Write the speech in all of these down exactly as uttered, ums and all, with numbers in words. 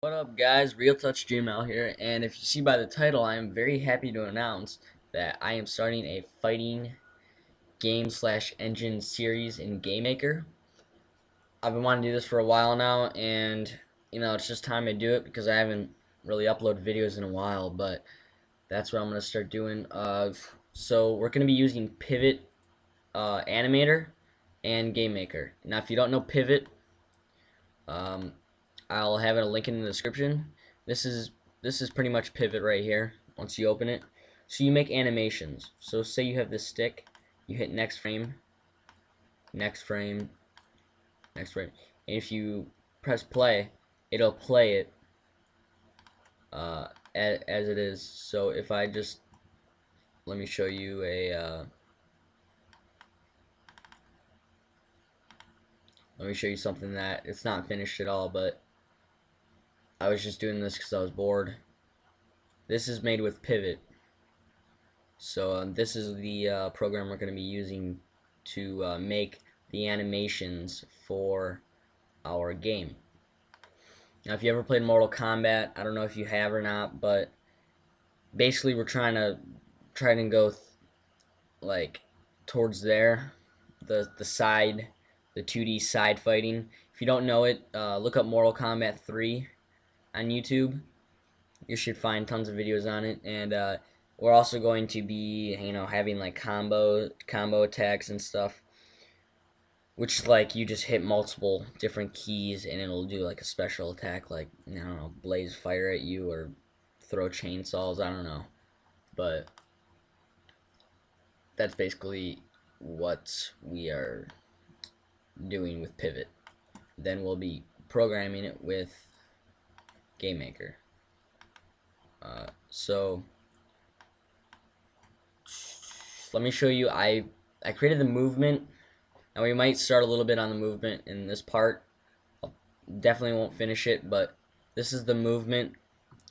What up guys, RealTutsGML here, and if you see by the title, I am very happy to announce that I am starting a fighting game slash engine series in Game Maker. I've been wanting to do this for a while now, and you know, it's just time to do it because I haven't really uploaded videos in a while, but that's what I'm going to start doing. Uh, so we're going to be using Pivot uh, Animator and Game Maker. Now if you don't know Pivot, um, I'll have it a link in the description. This is this is pretty much Pivot right here. Once you open it, so you make animations. So say you have this stick, you hit next frame, next frame, next frame, and if you press play, it'll play it uh, as, as it is. So if I just let me show you a uh, let me show you something that it's not finished at all, but I was just doing this because I was bored. This is made with Pivot. So uh, this is the uh, program we're going to be using to uh, make the animations for our game. Now if you ever played Mortal Kombat, I don't know if you have or not, but basically we're trying to try to go th like towards there, the, the side, the two D side fighting. If you don't know it, uh, look up Mortal Kombat three. On YouTube, you should find tons of videos on it, and uh, we're also going to be, you know, having like combo combo attacks and stuff, which like you just hit multiple different keys and it'll do like a special attack, like I don't know, blaze fire at you or throw chainsaws. I don't know, but that's basically what we are doing with Pivot. Then we'll be programming it with Game Maker. Uh, so let me show you. I I created the movement. Now we might start a little bit on the movement in this part. I'll, definitely won't finish it, but this is the movement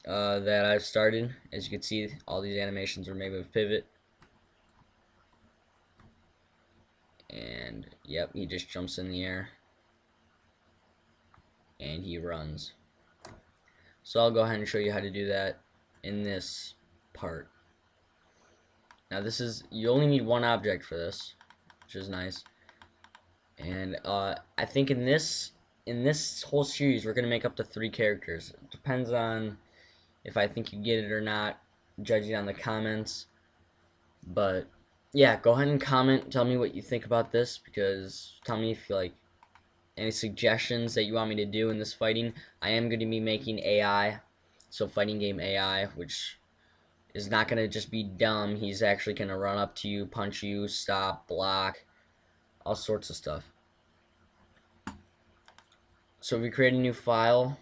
uh, that I've started. As you can see, all these animations are made with Pivot. And yep, he just jumps in the air and he runs. So I'll go ahead and show you how to do that in this part. Now this is, you only need one object for this, which is nice. And uh, I think in this in this whole series we're gonna make up to three characters. It depends on if I think you get it or not, judging on the comments. But yeah, go ahead and comment. Tell me what you think about this, because tell me if you like any suggestions that you want me to do in this fighting. I am going to be making A I, so fighting game A I, which is not going to just be dumb. He's actually going to run up to you, punch you, stop, block, all sorts of stuff. So if we create a new file,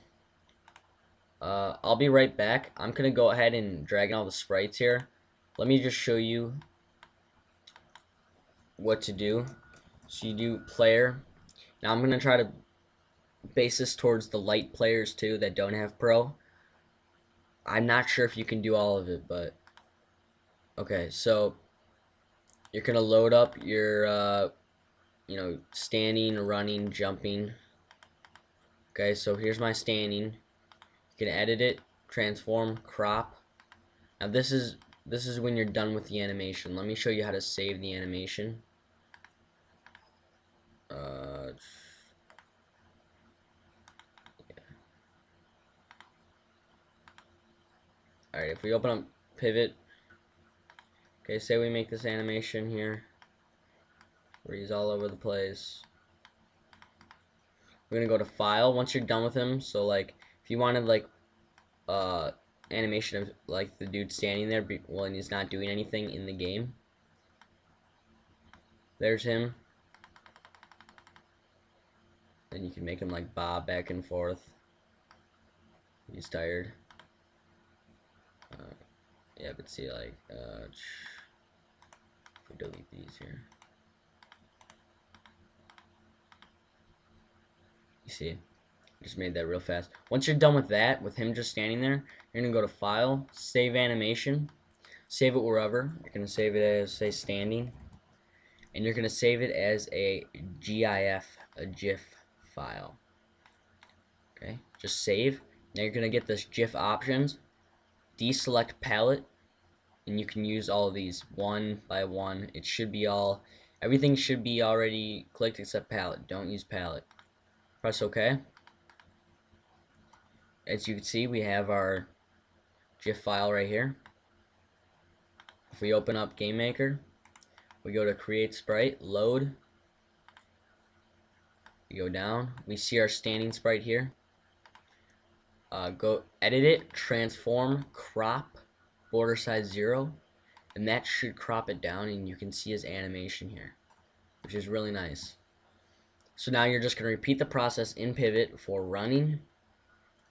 uh, I'll be right back. I'm going to go ahead and drag in all the sprites here. Let me just show you what to do. So you do player. Now I'm going to try to base this towards the light players too that don't have pro. I'm not sure if you can do all of it, but okay, so you're going to load up your uh, you know, standing, running, jumping. Okay, so here's my standing. You can edit it, transform, crop. Now this is this is when you're done with the animation. Let me show you how to save the animation. Uh, yeah. Alright, if we open up Pivot, okay, say we make this animation here where he's all over the place. We're gonna go to File once you're done with him. So like if you wanted like uh, animation of like the dude standing there well and he's not doing anything in the game, there's him. And you can make him like bob back and forth. He's tired. Uh, yeah, but see, like, uh, we delete these here. You see, just made that real fast. Once you're done with that, with him just standing there, you're gonna go to File, Save Animation, save it wherever. You're gonna save it as, say, standing, and you're gonna save it as a GIF, a GIF. File. Okay, just save. Now you're going to get this GIF options, deselect palette, and you can use all of these one by one. It should be all, everything should be already clicked except palette. Don't use palette. Press OK. As you can see, we have our GIF file right here. If we open up Game Maker, we go to Create Sprite, Load, we go down, we see our standing sprite here. Uh, go edit it, transform, crop, border size zero, and that should crop it down, and you can see his animation here, which is really nice. So now you're just going to repeat the process in Pivot for running,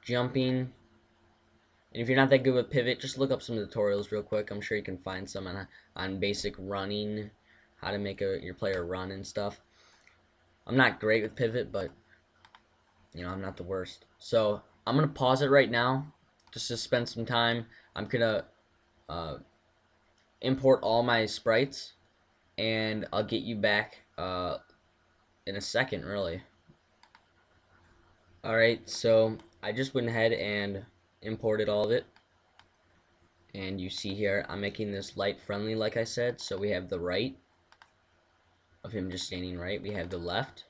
jumping, and if you're not that good with Pivot, just look up some tutorials real quick. I'm sure you can find some on, on basic running, how to make a, your player run and stuff. I'm not great with Pivot, but you know, I'm not the worst. So I'm going to pause it right now just to spend some time. I'm going to uh, import all my sprites, and I'll get you back uh, in a second, really. Alright, so I just went ahead and imported all of it, and you see here I'm making this light friendly like I said. So we have the right of him just standing right, we have the left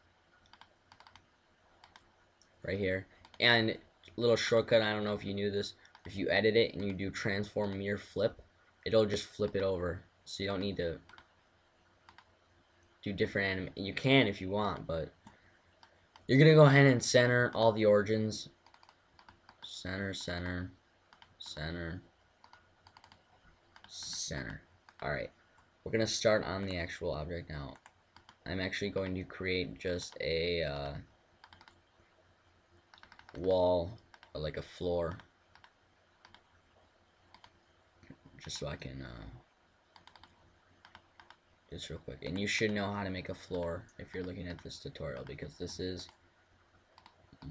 right here, and little shortcut, I don't know if you knew this, if you edit it and you do transform mirror flip, it'll just flip it over, so you don't need to do different anime. You can if you want, but you're gonna go ahead and center all the origins. Center, center, center, center. Alright, we're gonna start on the actual object now. I'm actually going to create just a uh, wall, or like a floor, just so I can uh, just real quick. And you should know how to make a floor if you're looking at this tutorial, because this is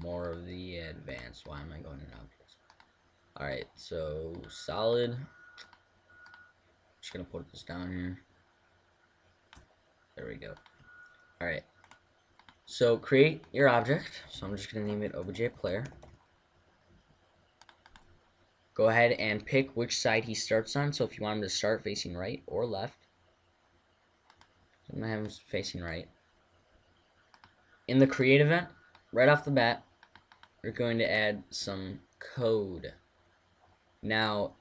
more of the advanced. Why am I going in objects? Alright, so solid. Just gonna put this down here. There we go. Alright. So create your object. So I'm just gonna name it O B J player. Go ahead and pick which side he starts on. So if you want him to start facing right or left, I'm gonna have him facing right. In the create event, right off the bat, we're going to add some code. Now,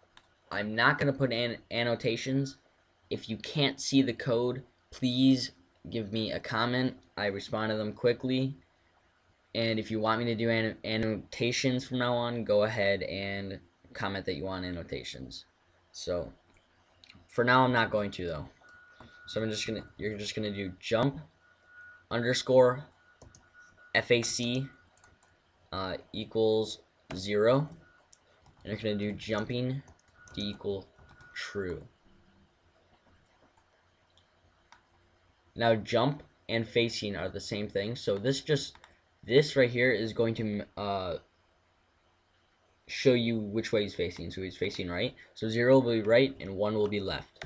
I'm not going to put in annotations. If you can't see the code, please give me a comment. I respond to them quickly. And if you want me to do an annotations from now on, go ahead and comment that you want annotations. So, for now, I'm not going to though. So I'm just gonna. You're just gonna do jump underscore F A C uh, equals zero, and you're going to do jumping to equal true. Now jump and facing are the same thing, so this just this right here is going to uh, show you which way he's facing. So he's facing right, so zero will be right and one will be left.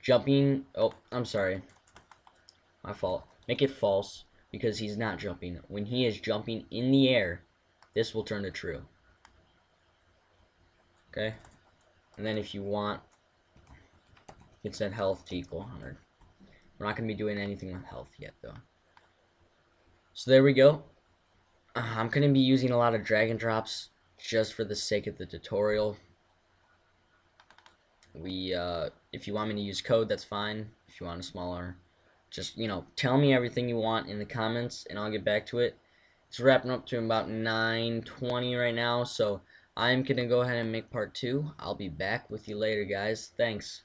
Jumping, oh I'm sorry, my fault, make it false, because he's not jumping. When he is jumping in the air, this will turn to true. Okay? And then if you want, you can set health to equal one hundred. We're not going to be doing anything with health yet, though. So there we go. Uh, I'm going to be using a lot of drag and drops just for the sake of the tutorial. We, uh, if you want me to use code, that's fine. If you want a smaller... Just, you know, tell me everything you want in the comments, and I'll get back to it. It's wrapping up to about nine twenty right now, so I'm going to go ahead and make part two. I'll be back with you later, guys. Thanks.